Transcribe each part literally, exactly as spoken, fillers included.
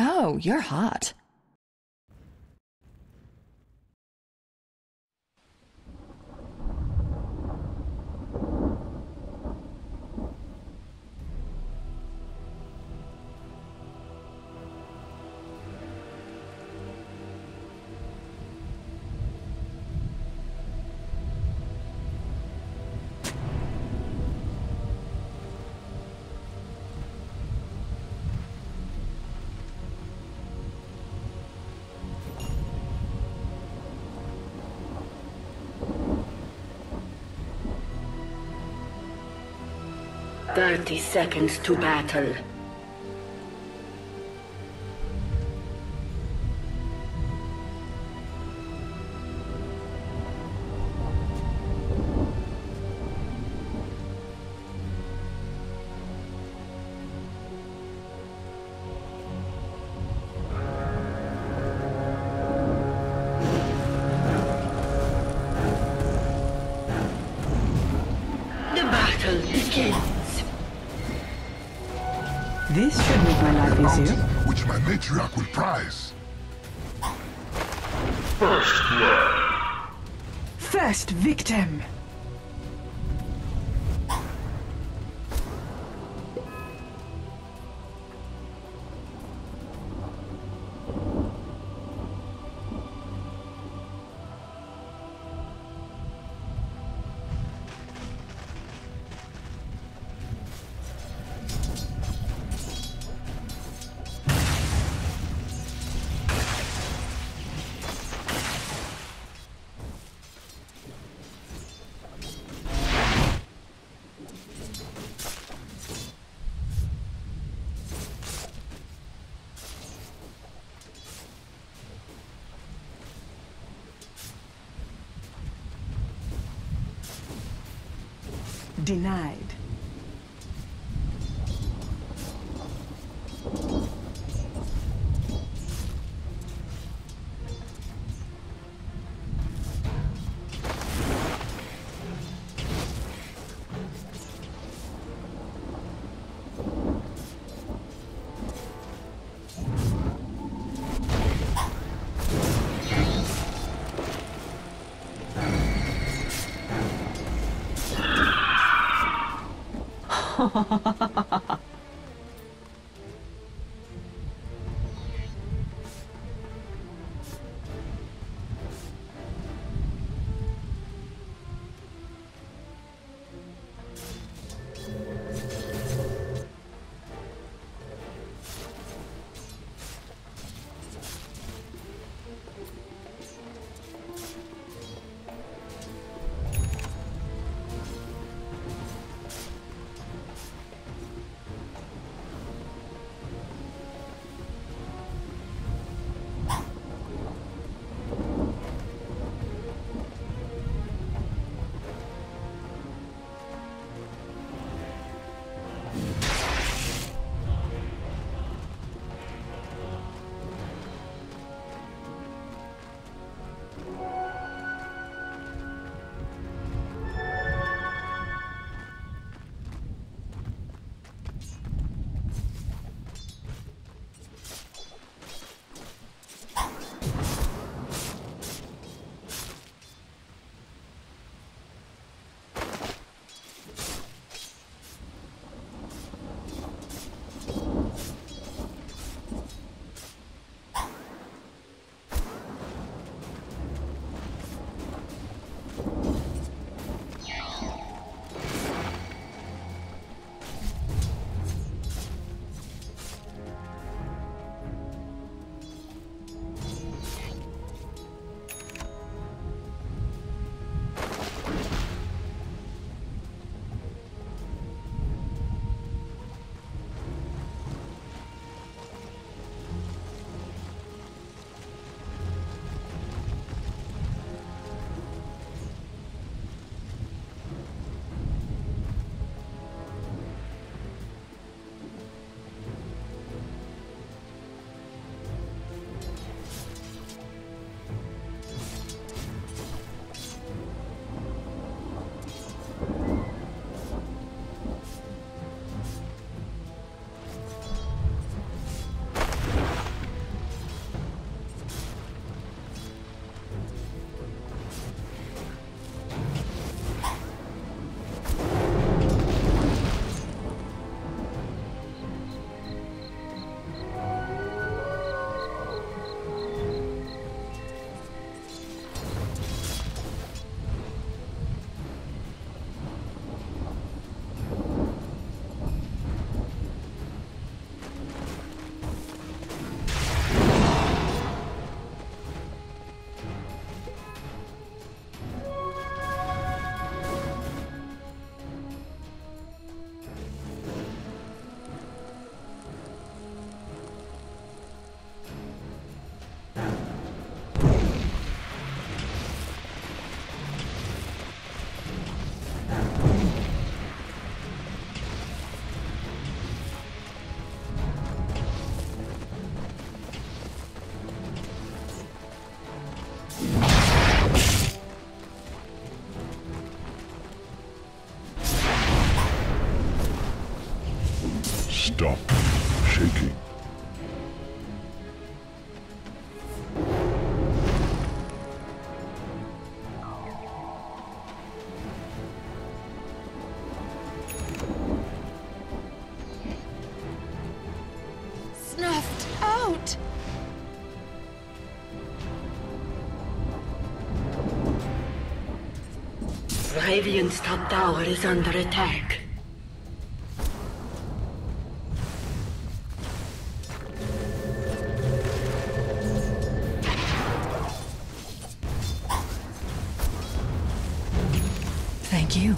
Oh, you're hot. Thirty seconds to battle. The battle begins. This should make my life easier. Which my matriarch will prize. First blood. First victim. Denied. stop shaking. Radiant's top tower is under attack. Thank you.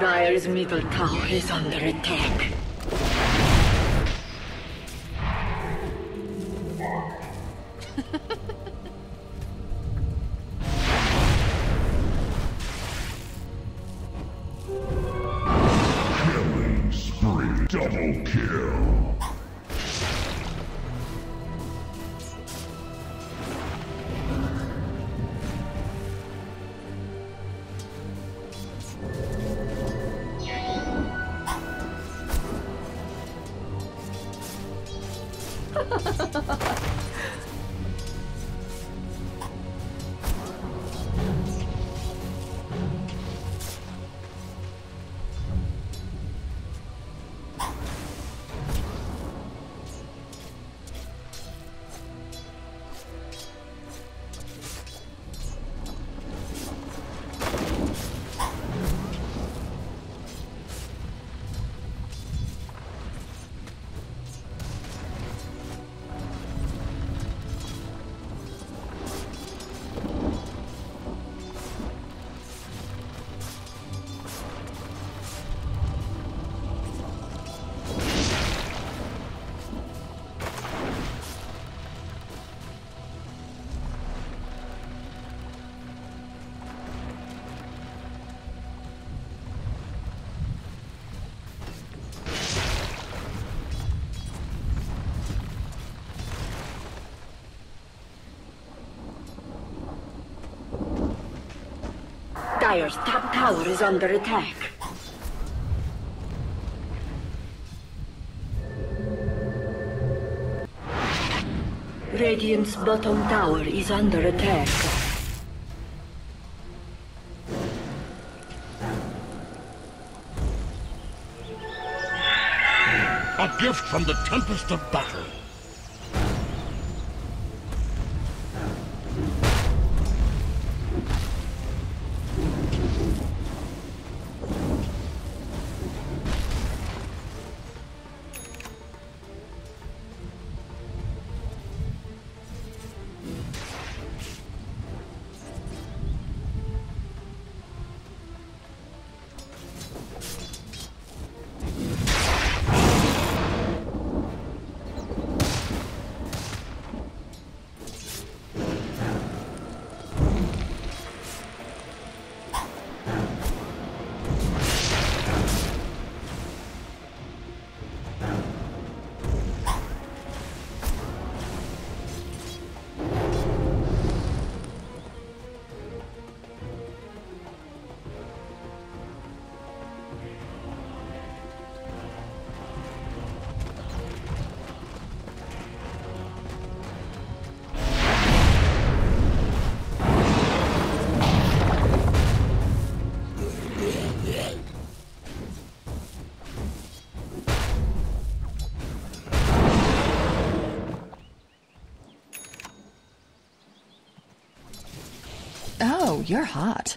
Dire's middle tower is under attack. Killing spree, double kill. Dire's top tower is under attack. Radiant's bottom tower is under attack. A gift from the Tempest of Battle. Oh, you're hot.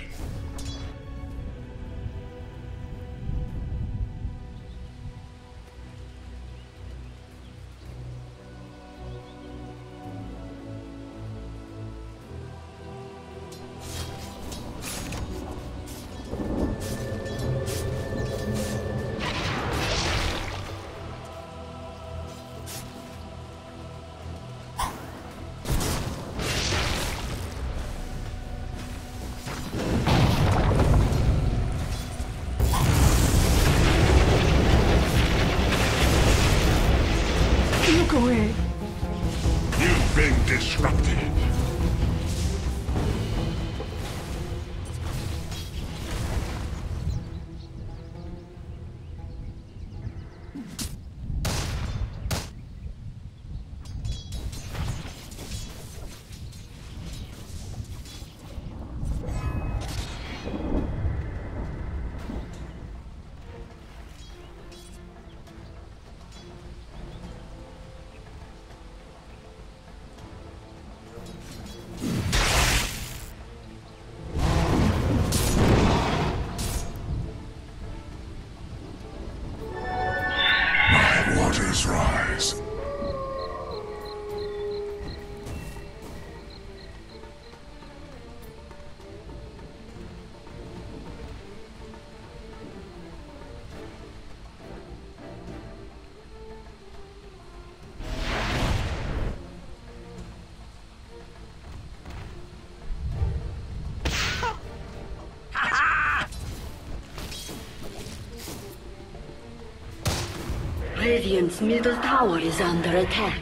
Radiant's middle tower is under attack.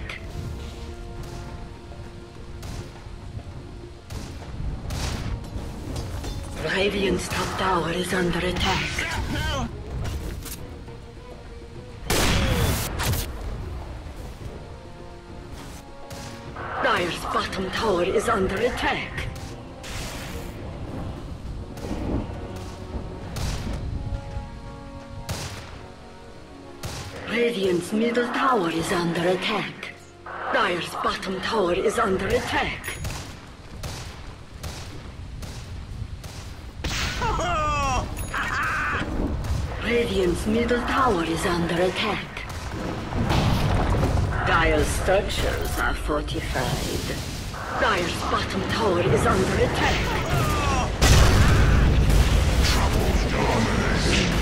Radiant's top tower is under attack. No. Dire's bottom tower is under attack. Radiant's middle tower is under attack. Dire's bottom tower is under attack. Radiant's middle tower is under attack. Dire's structures are fortified. Dire's bottom tower is under attack. Trouble domination.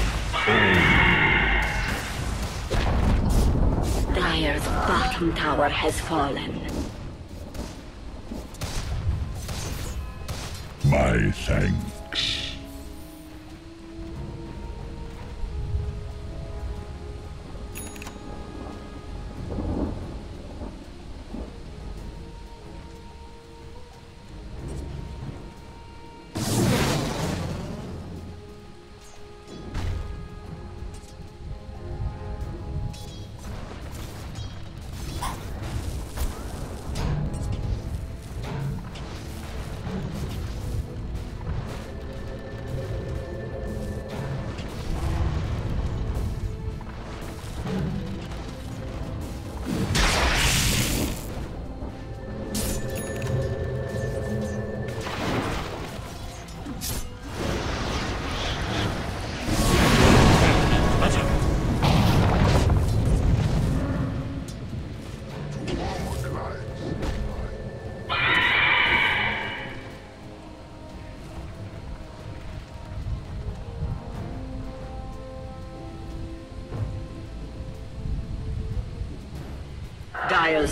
Dire's bottom tower has fallen. My thanks. Dire's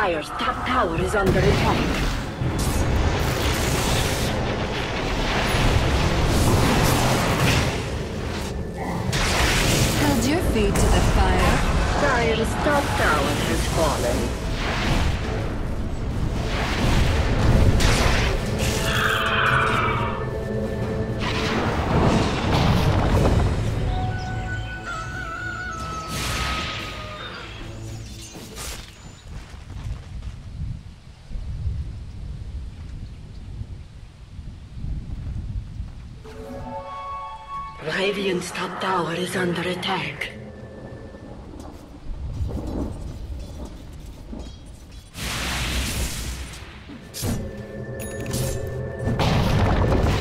Dire's top tower is under attack. Held your feet to the fire. Dire's top tower has fallen. Pavion top tower is under attack.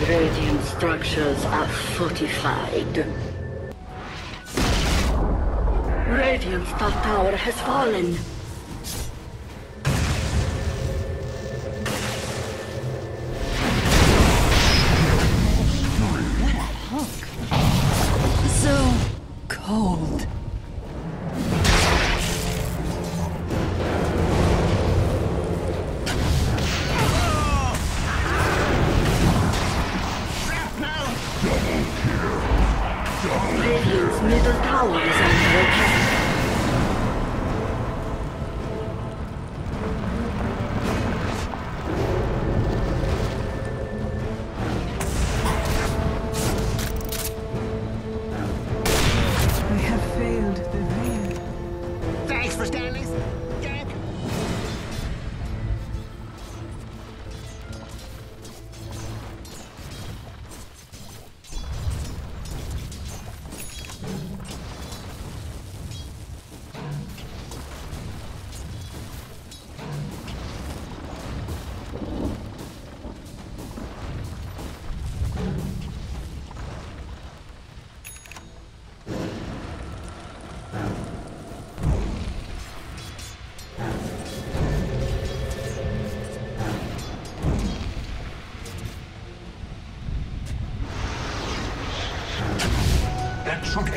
Radiant structures are fortified. Radiant top tower has fallen.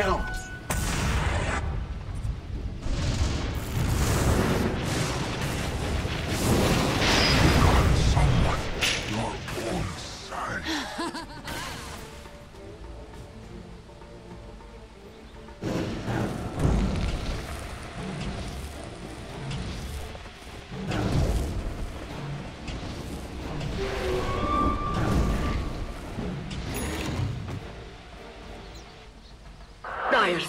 Help. Dire's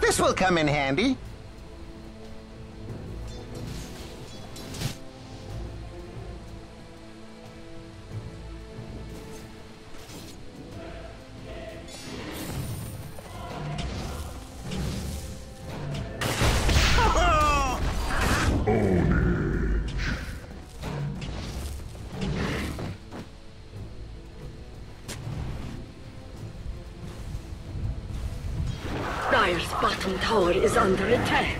This will come in handy. Dire's bottom tower is under attack.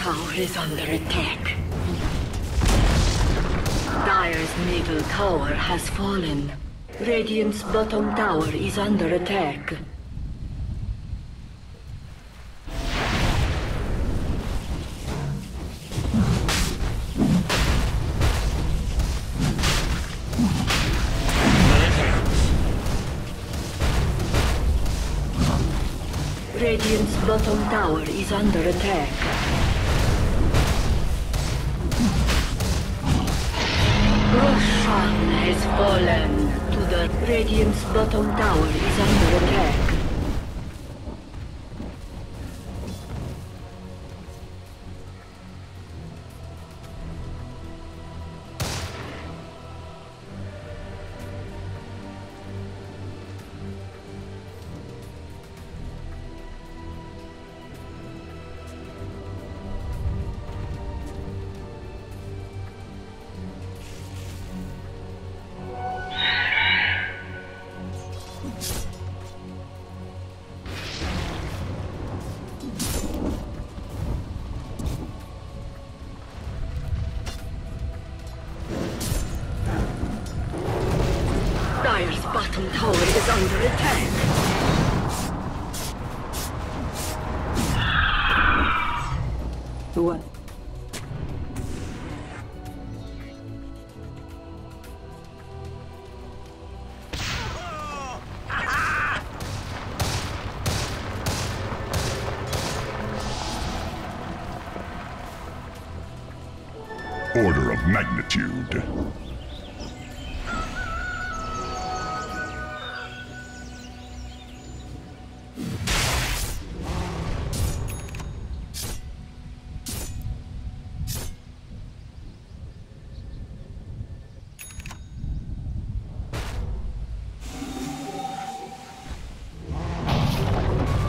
Tower is under attack. Dire's middle tower has fallen. Radiant's bottom tower is under attack. Radiant's bottom tower is under attack. Roshan has fallen to the Radiant's bottom tower is under attack. Order of magnitude.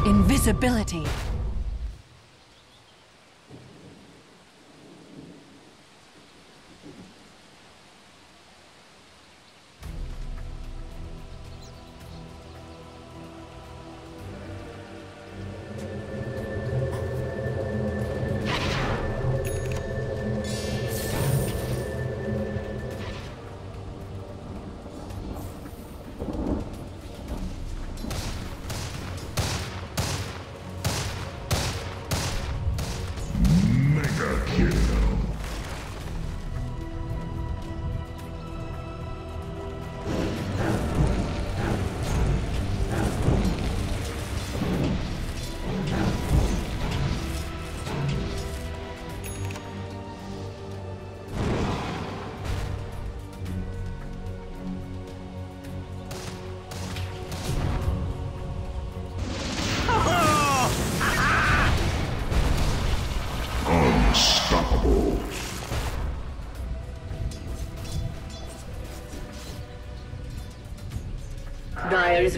Invisibility. Dire's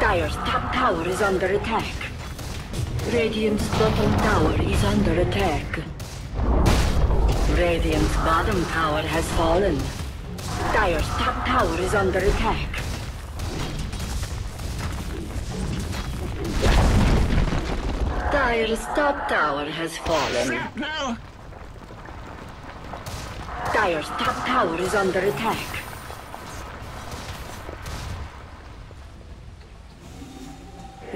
Dire's top tower is under attack. Radiant's bottom tower is under attack. Radiant's bottom tower has fallen. Dire's top tower is under attack. Dire's top tower has fallen. Now. Dire's top tower is under attack.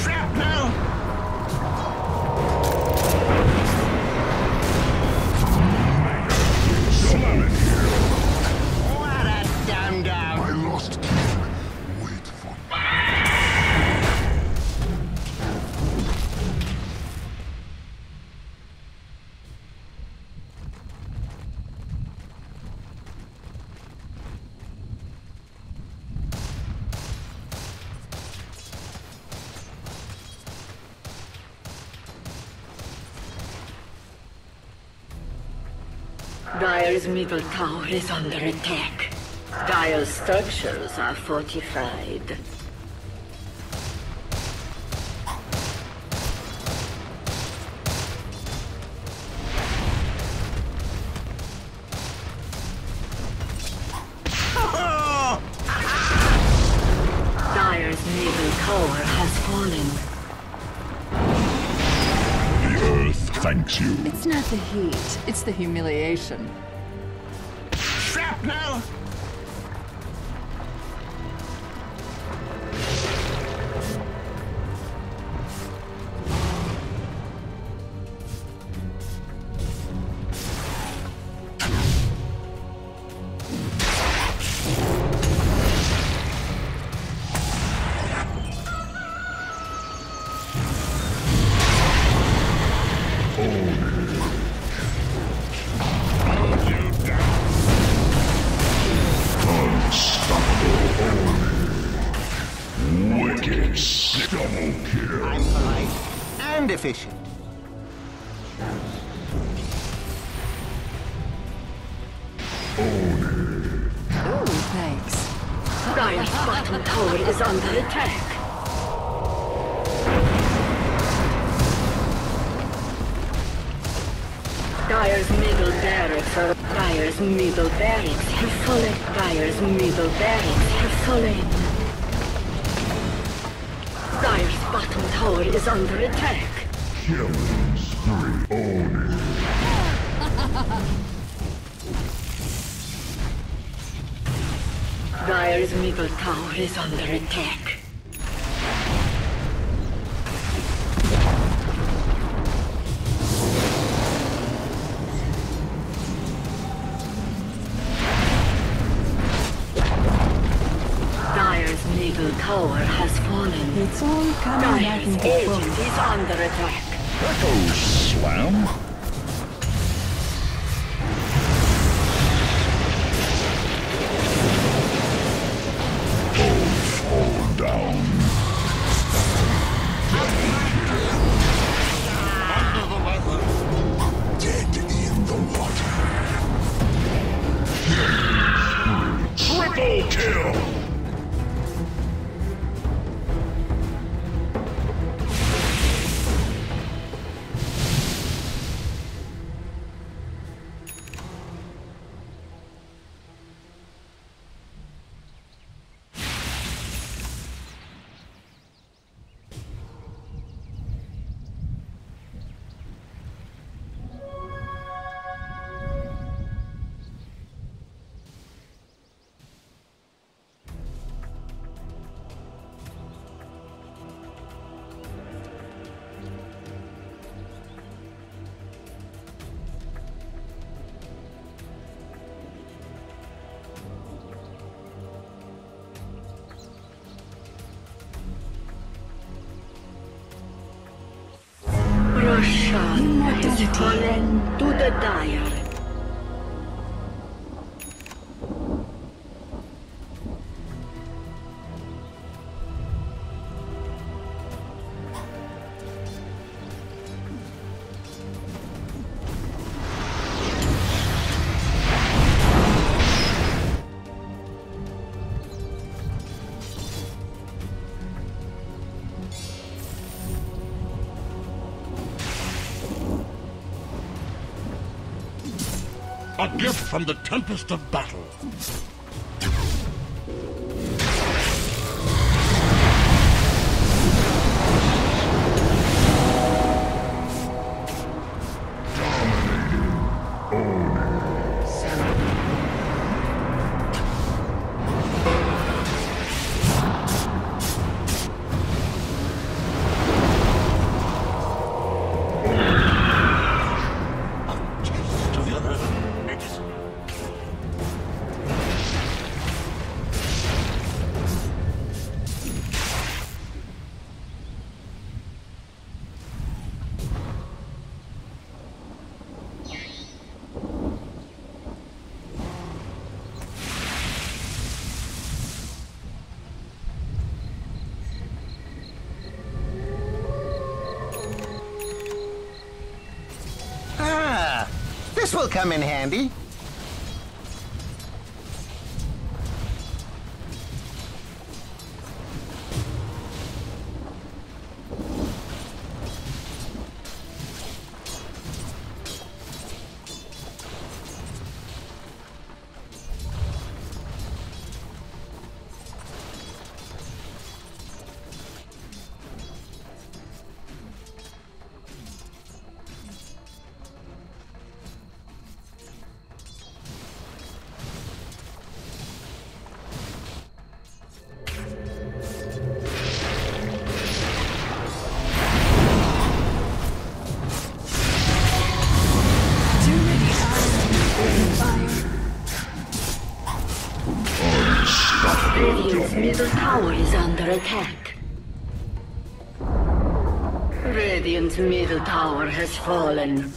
Shrapnel! Dire's middle tower is under attack. Dire's structures are fortified. Dire's middle tower has fallen. The Earth thanks you. It's not the heat, it's the humiliation. Shrapnel! Efficient. Oh, thanks. Dire's bottom tower is under attack. Dire's middle barracks are... Dire's middle barracks have fallen. Dire's middle barracks have fallen. Dire's bottom tower is under attack. Killing spree only. Dire's middle tower is under attack. Dire's middle tower has fallen. It's all coming out in control. Dire's agent is under attack. Echo slam. Don't fall down. Under the weather. Dead in the water. Triple kill. Roshan has fallen to the Dire. A gift from the Tempest of Battle. This will come in handy. Middle tower is under attack. Radiant's middle tower has fallen.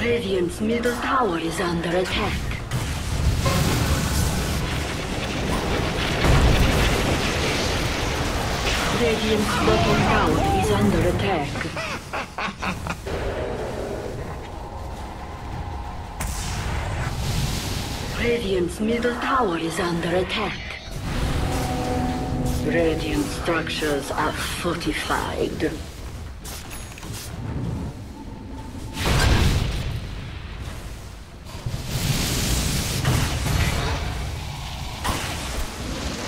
Radiant's middle tower is under attack. Radiant's bottom tower is under attack. Radiant's middle tower is under attack. Radiant structures are fortified.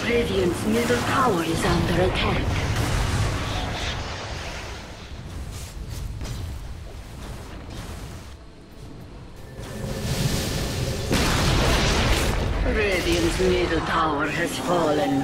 Radiant's middle tower is under attack. Radiant's middle tower has fallen.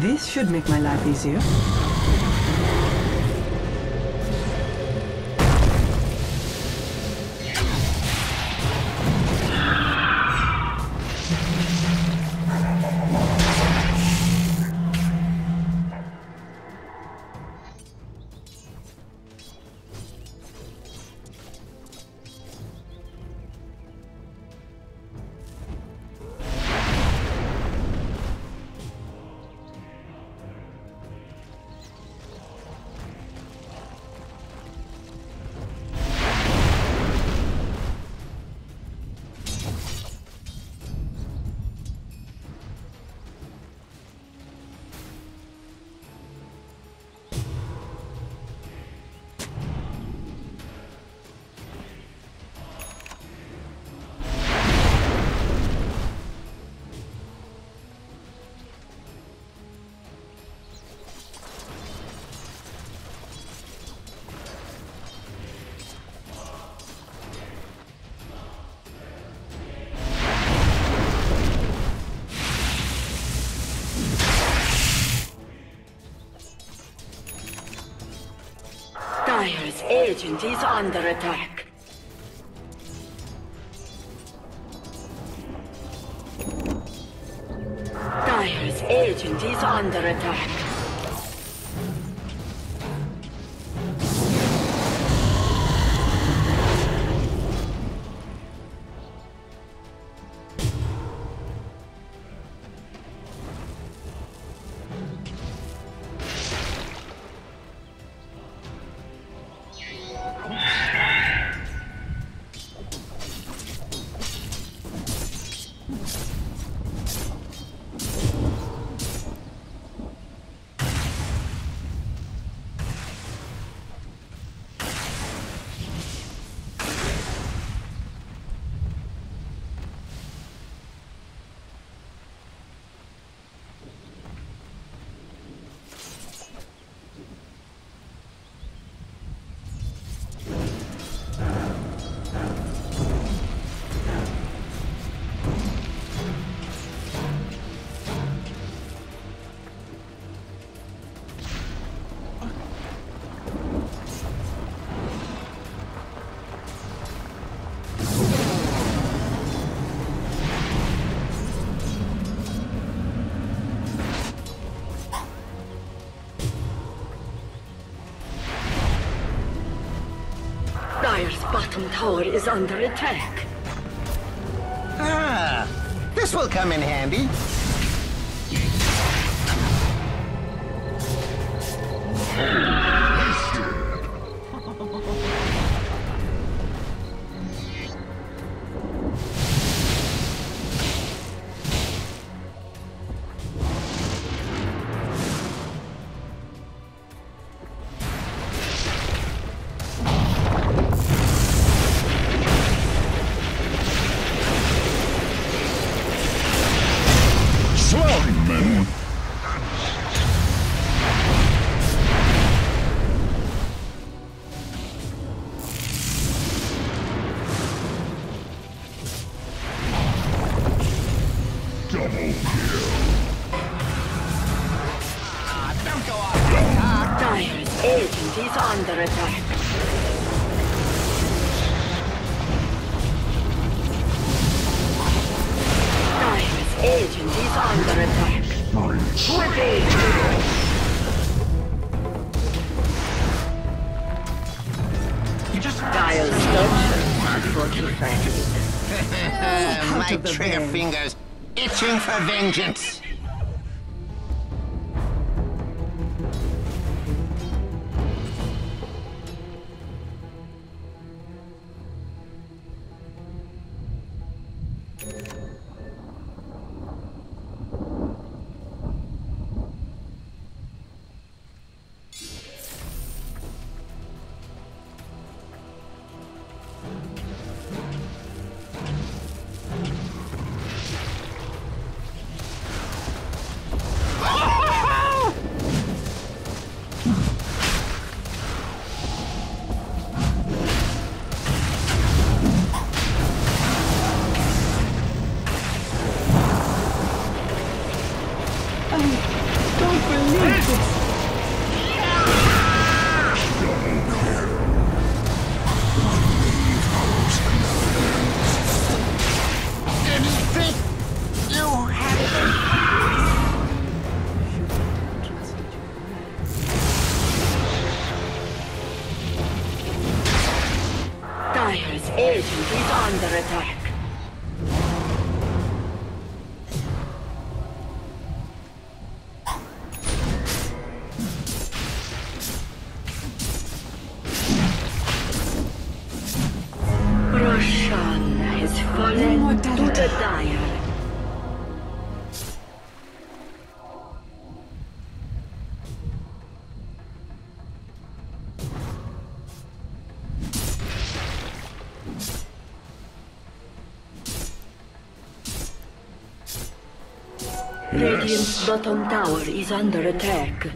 This should make my life easier. Dire's agent is under attack. Dire's agent is under attack. The tower is under attack. Ah, this will come in handy. Trigger fingers itching for vengeance. Radiant's bottom tower is under attack.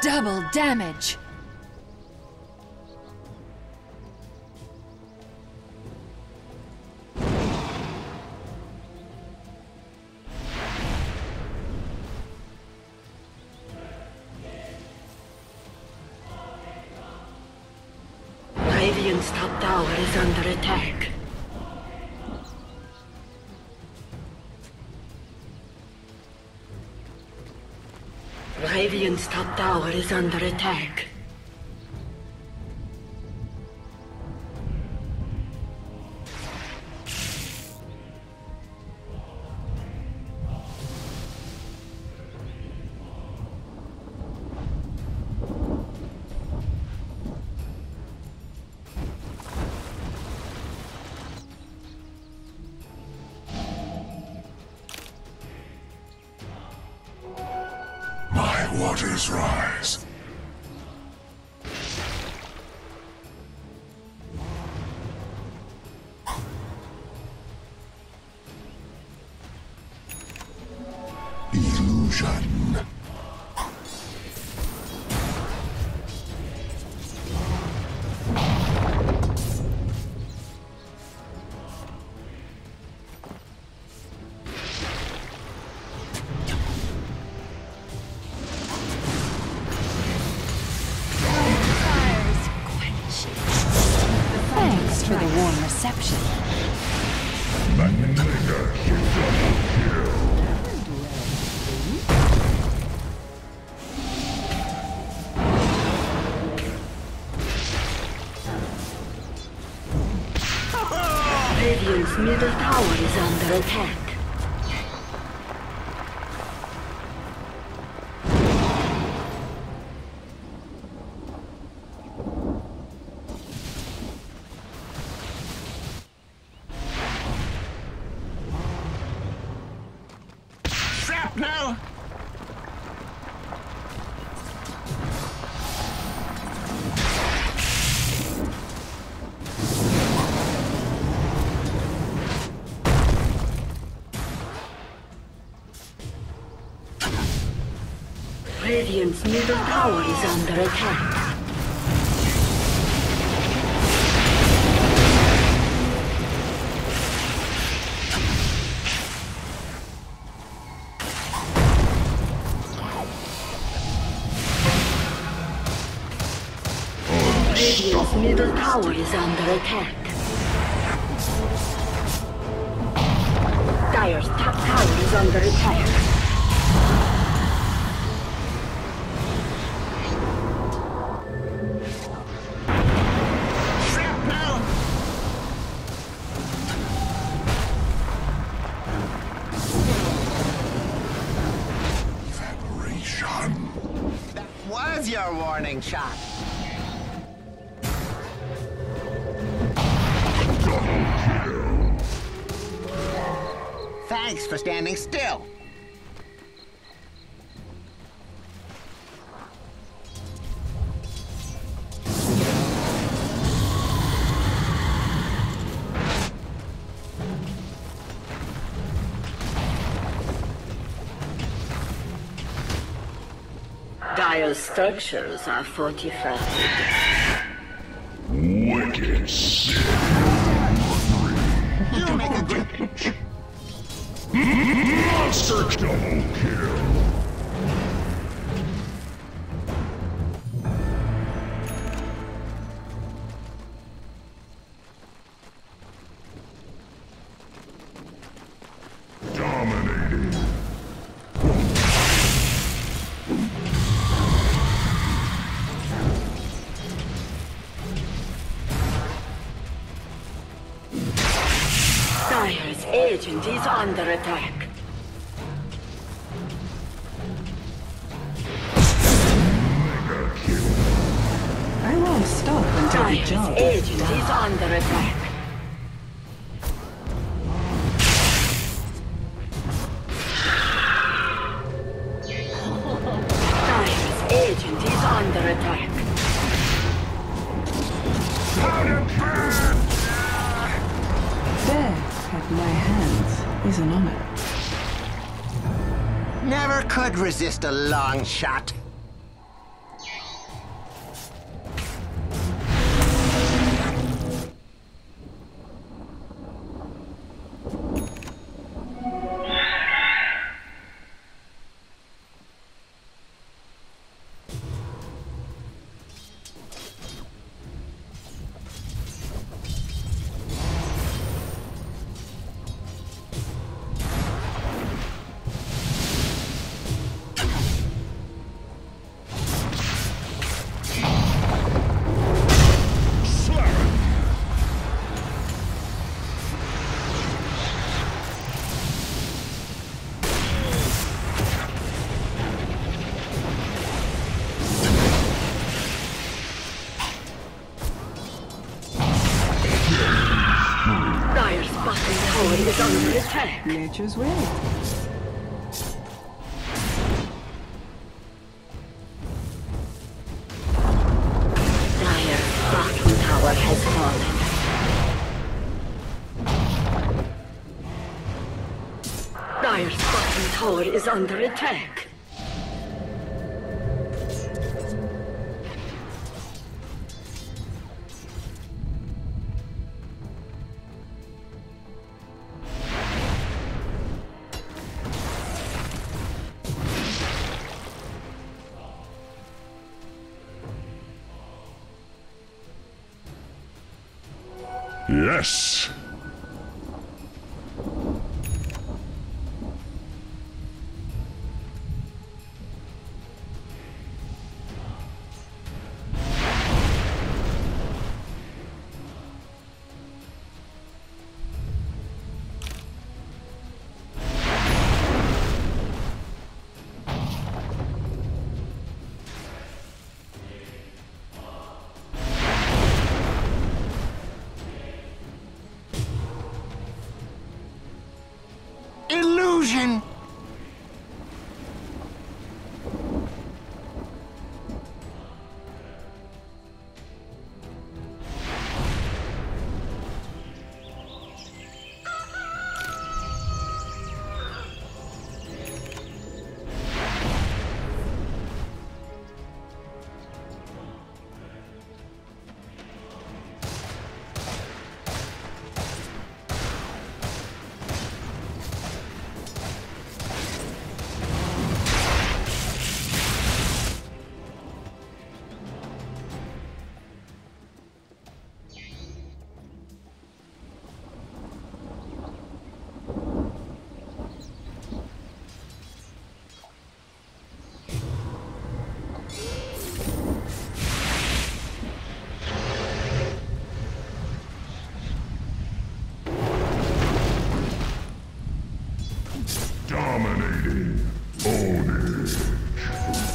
Double damage! Pavion top tower is under attack. Pavion top tower is under attack. Waters rise. Illusion. Radiant's middle tower is under attack. Shrapnel! Radiant's middle tower is under attack. Radiant's middle tower is under attack. Dire's top tower is under attack. Your warning shot. Double kill. Thanks for standing still. Dire structures are fortified. Wicked sin. You make a good pitch. Monster double kill. Agent is under attack. Mega kill. I won't stop until the job is done. Agent is under attack. Resist a long shot. Nature's way. Dire bottom tower has fallen. Dire's bottom tower is under attack. Yes! Illusion!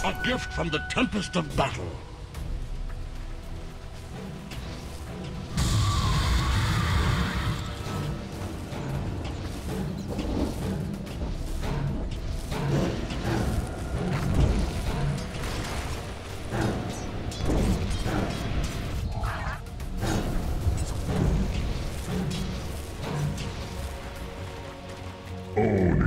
A gift from the Tempest of Battle. Own it.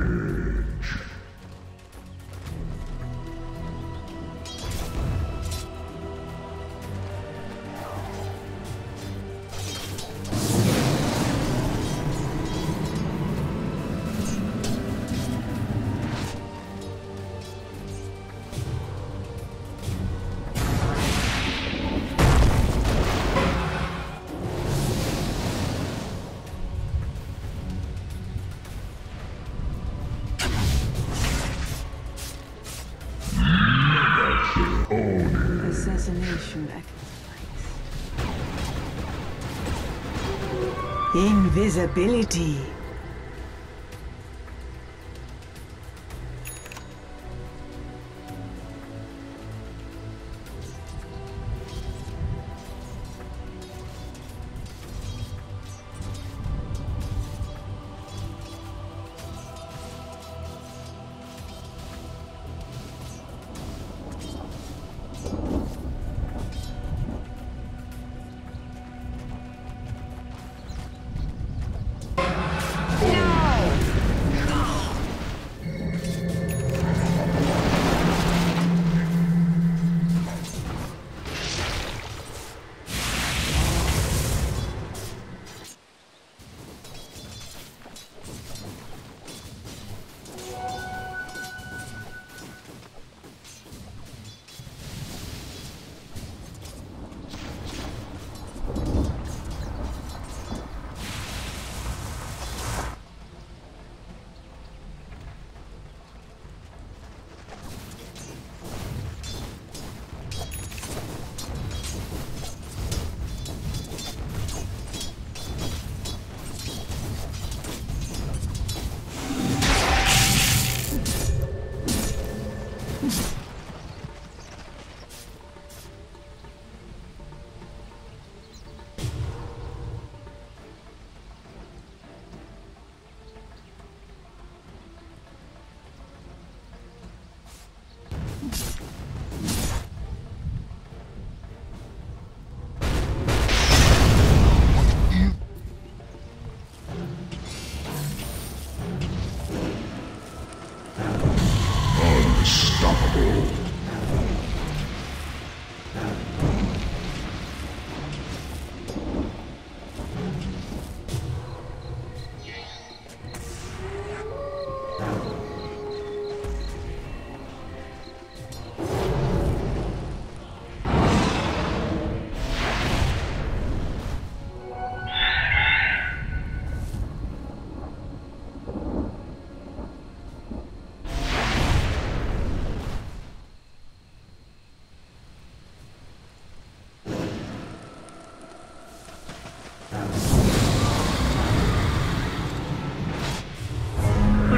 fascination back in place. Invisibility.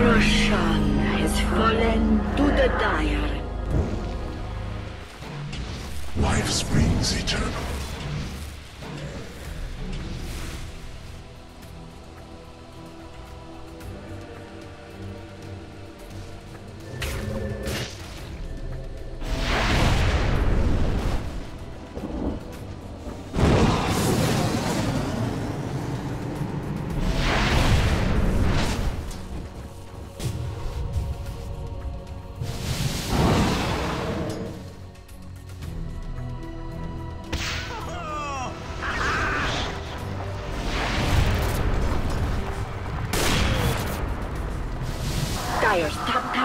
Roshan has fallen to the Dire. Life springs eternal. Dire's top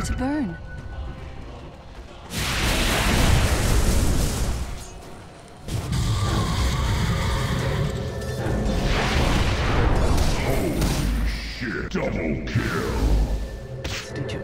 ready to burn. Holy shit, double kill. Did you?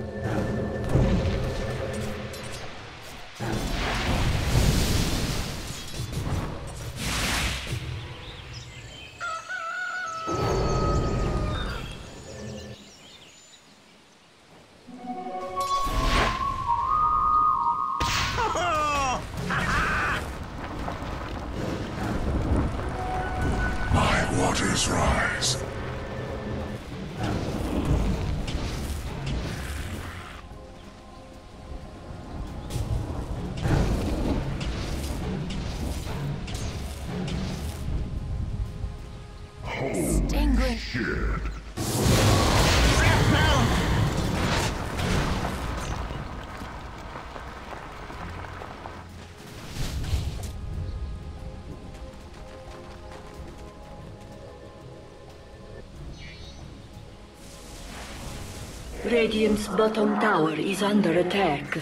Radiant's bottom tower is under attack.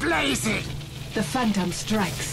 Blaze it! The Phantom strikes.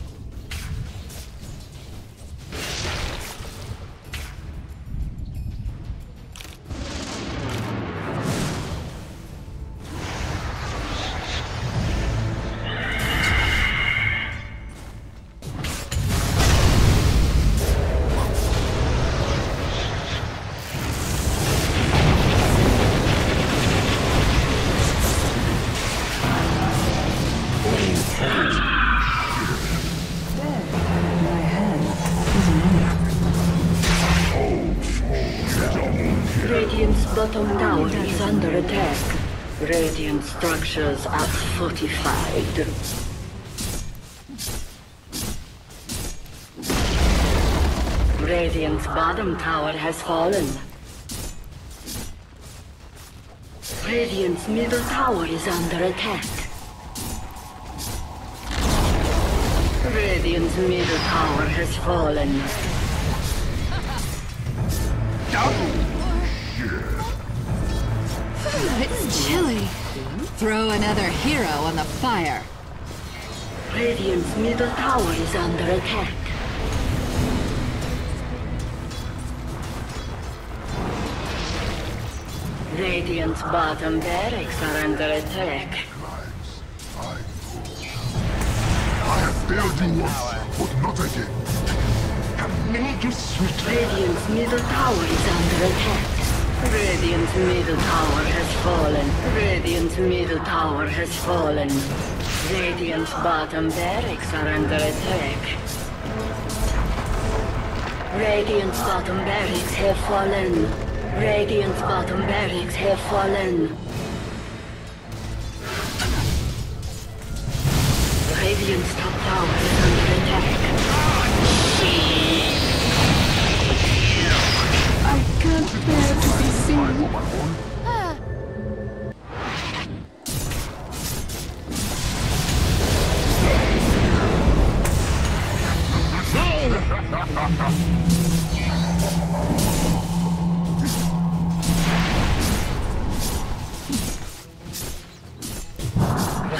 Structures are fortified. Radiant's bottom tower has fallen. Radiant's middle tower is under attack. Radiant's middle tower has fallen. Double. It's chilly. Throw another hero on the fire. Radiant's middle tower is under attack. Radiant's bottom barracks are under attack. I have failed you once, but not again. Radiant's middle tower is under attack. Radiant's middle tower has fallen. Radiant's middle tower has fallen. Radiant's bottom barracks are under attack. Radiant's bottom barracks have fallen. Radiant's bottom barracks have fallen. Radiant's top tower is under attack. I can't bear to be seen. Ah.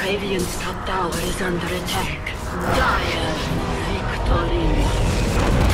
Radiant's top tower is under attack. Dire victory.